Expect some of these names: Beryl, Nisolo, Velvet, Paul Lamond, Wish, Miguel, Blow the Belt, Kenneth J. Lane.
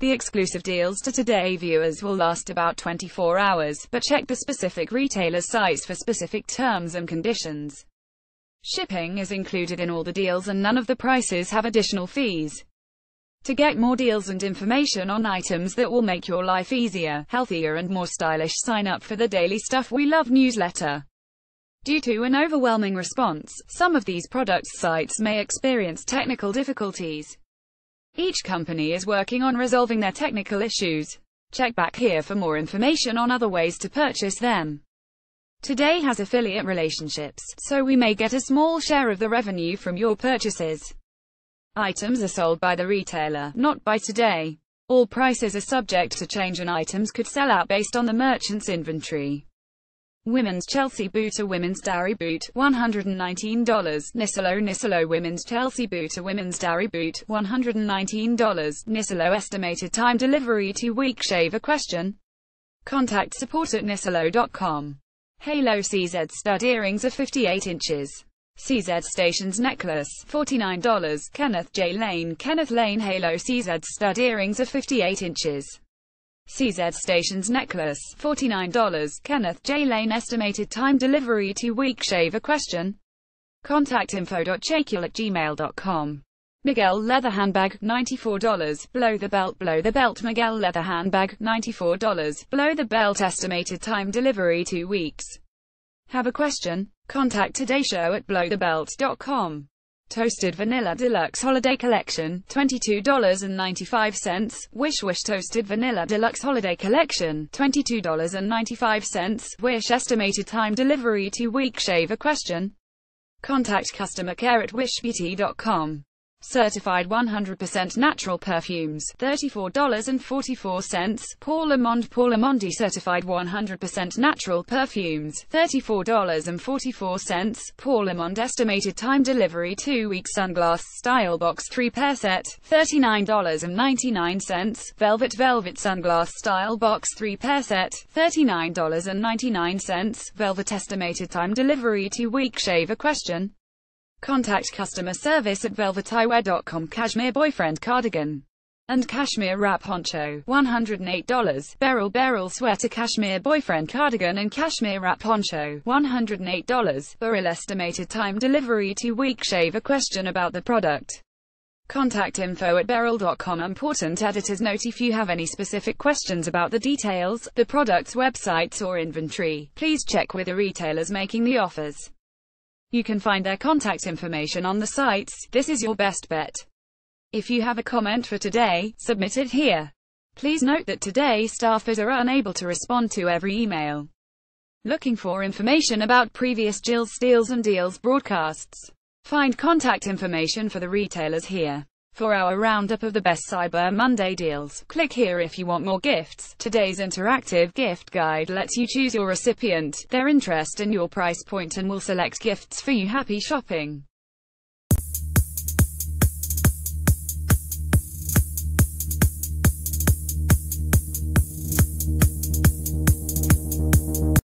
The exclusive deals to Today viewers will last about 24 hours, but check the specific retailer's sites for specific terms and conditions. Shipping is included in all the deals and none of the prices have additional fees. To get more deals and information on items that will make your life easier, healthier and more stylish, sign up for the Daily Stuff We Love newsletter. Due to an overwhelming response, some of these products sites may experience technical difficulties. Each company is working on resolving their technical issues. Check back here for more information on other ways to purchase them. Today has affiliate relationships, so we may get a small share of the revenue from your purchases. Items are sold by the retailer, not by Today. All prices are subject to change and items could sell out based on the merchant's inventory. Women's Chelsea boot, a women's dowry boot, $119. Nisolo women's Chelsea boot, a women's dowry boot, $119. Nisolo estimated time delivery 2 week. Shave a question. Contact support@nisolo.com. Halo CZ stud earrings are 58 inches. CZ Stations necklace, $49. Kenneth J. Lane, Kenneth Lane Halo CZ stud earrings are 58 inches. CZ Stations necklace, $49. Kenneth J. Lane estimated time delivery 2 week. Shave a question. Contact info.chacule@gmail.com. Miguel leather handbag, $94. Blow the belt Miguel leather handbag, $94. Blow the belt estimated time delivery 2 weeks. Have a question? Contact todayshow@blowthebelt.com. Toasted Vanilla Deluxe Holiday Collection, $22.95. Wish Toasted Vanilla Deluxe Holiday Collection, $22.95. Wish estimated time delivery 2 week. Shave a question. Contact customercare@wishbeauty.com. Certified 100% natural perfumes, $34.44. Paul Lamondi certified 100% natural perfumes, $34.44. Paul Lamond estimated time delivery 2 weeks. Sunglass Style Box 3-pair set, $39.99. Velvet Sunglass Style Box 3-pair set, $39.99. Velvet estimated time delivery 2 week. Shave a question. Contact customer service at velveteyewear.com. Cashmere boyfriend cardigan and cashmere wrap poncho, $108. Beryl sweater, cashmere boyfriend cardigan and cashmere wrap poncho, $108. Beryl estimated time delivery 2 week. Shave a question about the product. Contact info@beryl.com. Important editor's note: if you have any specific questions about the details, the product's websites or inventory, please check with the retailers making the offers. You can find their contact information on the sites. This is your best bet. If you have a comment for Today, submit it here. Please note that Today staffers are unable to respond to every email. Looking for information about previous Jill Steals and Deals broadcasts? Find contact information for the retailers here. For our roundup of the best Cyber Monday deals, click here. If you want more gifts, Today's interactive gift guide lets you choose your recipient, their interest and your price point, and will select gifts for you. Happy shopping!